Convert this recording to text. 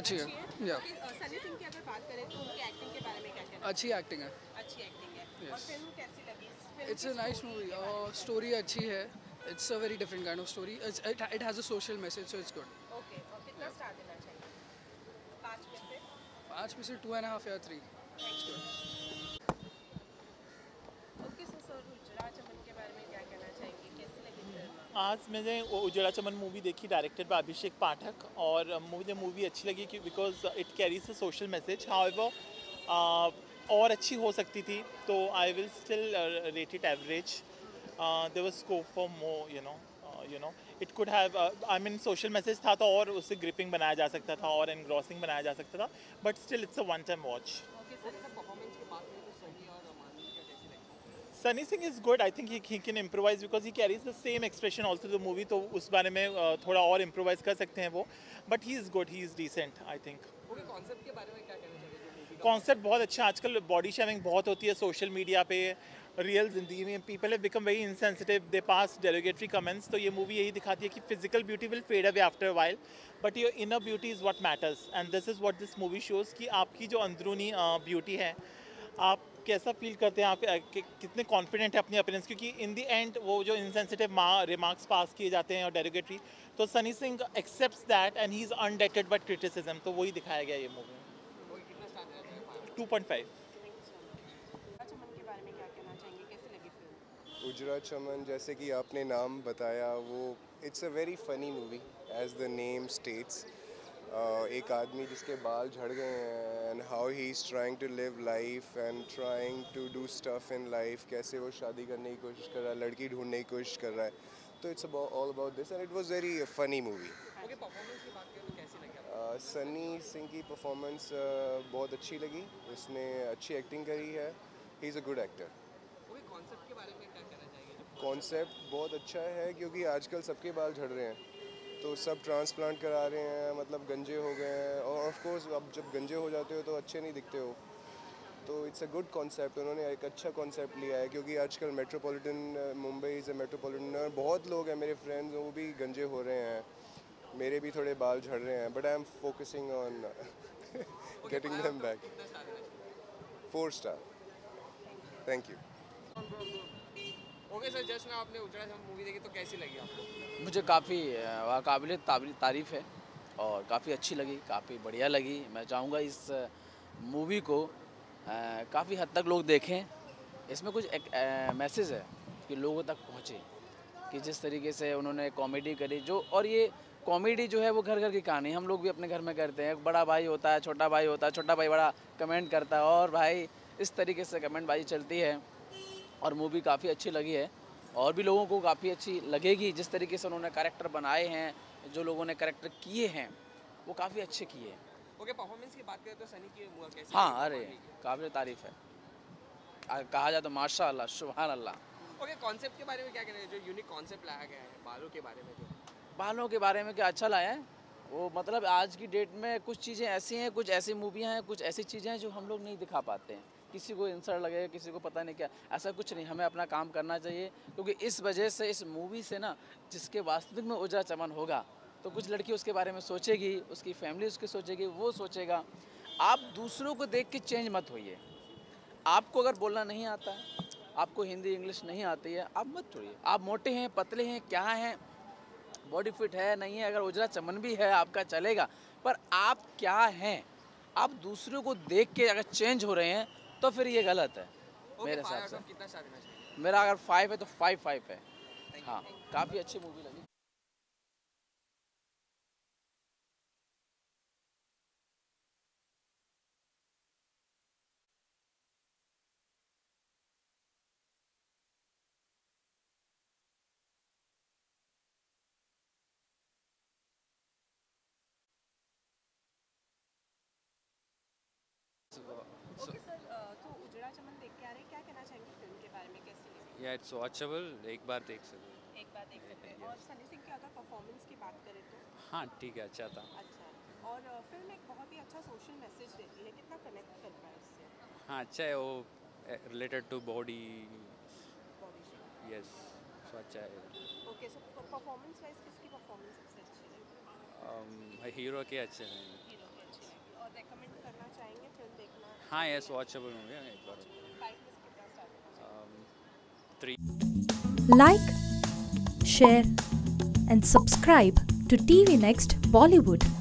अच्छी है। सनी सिंह की अगर बात करें तो उनकी एक्टिंग के बारे में क्या कहना है? अच्छी एक्टिंग है, अच्छी एक्टिंग है। और फिल्म कैसी लगी? इट्स अ नाइस मूवी और स्टोरी अच्छी है। It's a very different kind of story. It has a social message so it's good. Okay, और कितना स्टार देना चाहिए? 5 में से 2.5 या 3। ओके सर, उजड़ा चमन के बारे में क्या कहना चाहेंगे? कैसी लगी? आज मैंने उजड़ा चमन मूवी देखी, डायरेक्टेड बाय अभिषेक पाठक, और मुझे मूवी अच्छी लगी कि because it carries a social message. However और अच्छी हो सकती थी, तो I will still rate it average. There was scope for more, you know it could have, I mean social message था तो और उससे ग्रिपिंग बनाया जा सकता था और एनग्रॉसिंग बनाया जा सकता था, but still it's a one time watch. Sunny Singh is good, I think he can improvise because he carries the same expression also the movie, तो उस बारे में थोड़ा और इम्प्रोवाइज कर सकते हैं वो, but he is good, he is decent I think. Concept के बारे में क्या कहना चाहिए? कॉन्सेप्ट बहुत अच्छा। आजकल बॉडी शेमिंग बहुत होती है सोशल मीडिया पे, रियल जिंदगी में people have become very insensitive, they pass derogatory comments, तो ये मूवी यही दिखाती है कि physical beauty will fade away after a while, but your inner beauty is what matters, and this is what this movie shows कि आपकी जो अंदरूनी ब्यूटी है, आप कैसा फील करते हैं, आप कितने कॉन्फिडेंट हैं अपनी अपीयरेंस, क्योंकि इन दी एंड वो जो इनसेंसिटिव रिमार्क्स पास किए जाते हैं और डेरोगेटरी, तो Sunny Singh accepts that and he is undated but criticism, तो वही दिखाया गया ये मूवी। 2.5। उजड़ा चमन, जैसे कि आपने नाम बताया, वो it's a very funny movie as the name states. एक आदमी जिसके बाल झड़ गए हैं and how he is trying to live life and trying to do stuff in life, कैसे वो शादी करने की कोशिश कर रहा है, लड़की ढूंढने की कोशिश कर रहा है, तो it's all about this and it was very funny movie. Sunny Singh की परफॉर्मेंस बहुत अच्छी लगी, उसने अच्छी एक्टिंग करी है, he is a good actor. Concept के बारे में क्या कहना चाहिए? कॉन्सेप्ट बहुत अच्छा है क्योंकि आजकल सबके बाल झड़ रहे हैं, तो सब ट्रांसप्लांट करा रहे हैं, मतलब गंजे हो गए हैं, और ऑफ कोर्स अब जब गंजे हो जाते हो तो अच्छे नहीं दिखते हो, तो इट्स अ गुड कॉन्सेप्ट। उन्होंने एक अच्छा कॉन्सेप्ट लिया है क्योंकि आजकल metropolitan, Mumbai is a metropolitan, बहुत लोग हैं मेरे फ्रेंड्स, वो भी गंजे हो रहे हैं, मेरे भी थोड़े बाल झड़ रहे हैं, but I am focusing on getting them back. 4 star. Thank you. Okay sir, just ना आपने उजड़ा चमन मूवी देखी, तो कैसी लगी आपको? मुझे काफ़ी काबिल तारीफ़ है और काफ़ी अच्छी लगी, काफ़ी बढ़िया लगी। मैं चाहूँगा इस मूवी को काफ़ी हद तक लोग देखें, इसमें कुछ एक मैसेज है कि लोगों तक पहुँचे, कि जिस तरीके से उन्होंने कॉमेडी करी जो, और ये कॉमेडी जो है वो घर घर की कहानी, हम लोग भी अपने घर में करते हैं, बड़ा भाई होता है, छोटा भाई होता है, छोटा भाई बड़ा कमेंट करता है, और भाई इस तरीके से कमेंट भाई चलती है, और मूवी काफ़ी अच्छी लगी है और भी लोगों को काफ़ी अच्छी लगेगी। जिस तरीके से उन्होंने कैरेक्टर बनाए हैं, जो लोगों ने कैरेक्टर किए हैं वो काफ़ी अच्छे किए हैं। ओके, परफॉर्मेंस की बात करें तो सनी की हुआ कैसे? हाँ, अरे काबिल तारीफ़ है, कहा जाए तो माशाल्लाह, सुभान अल्लाह। ओके, कॉन्सेप्ट के बारे में क्या कहना है? जो यूनिक कॉन्सेप्ट लाया गया है बालों के बारे में क्या अच्छा लाया है वो, मतलब आज की डेट में कुछ चीज़ें ऐसी हैं, कुछ ऐसी मूवियाँ हैं, कुछ ऐसी चीज़ें हैं जो हम लोग नहीं दिखा पाते हैं, किसी को इंसल्ट लगेगा, किसी को पता नहीं क्या, ऐसा कुछ नहीं, हमें अपना काम करना चाहिए, क्योंकि इस वजह से इस मूवी से ना जिसके वास्तविक में उजड़ा चमन होगा तो कुछ लड़की उसके बारे में सोचेगी, उसकी फैमिली उसके सोचेगी, वो सोचेगा। आप दूसरों को देख के चेंज मत होइए, आपको अगर बोलना नहीं आता है, आपको हिंदी इंग्लिश नहीं आती है, आप मत छोड़िए। आप मोटे हैं, पतले हैं, क्या हैं, बॉडी फिट है नहीं है, अगर उजड़ा चमन भी है आपका चलेगा, पर आप क्या हैं, आप दूसरों को देख के अगर चेंज हो रहे हैं तो फिर ये गलत है। okay, मेरे हिसाब से कितना स्टार देना चाहिए? मेरा अगर 5 है तो 5/5 है। हाँ, काफ़ी अच्छी मूवी लगी। Okay, sir, तो उजड़ा चमन देख के आ रहे हैं, क्या कहना चाहेंगे फिल्म के बारे में? कैसी लगी? या इट्स वॉचेबल, एक बार देख सकते हैं। और सनी सिंह की अगर परफॉर्मेंस की बात करें तो हाँ ठीक है, अच्छा था। अच्छा, और फिल्म एक बहुत ही अच्छा सोशल मैसेज देती है, कितना कनेक्ट कर पाए इससे? हाँ अच्छा है, वो related to body, yes, so अच्छा है। ओके, सो परफॉर्मेंस वाइज किसकी परफॉर्मेंस सबसे अच्छी है? हीरो के अच्छे हैं। आएंगे फिल्म देखना? हाँ यस, वॉचेबल मूवी है, एक बार 3। Like, share and subscribe to TV next Bollywood.